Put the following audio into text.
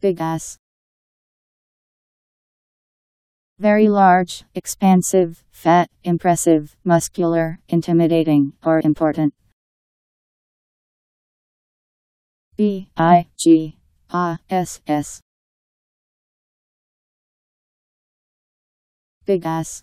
Big ass. Very large, expansive, fat, impressive, muscular, intimidating, or important. B-I-G-A-S-S. Big ass.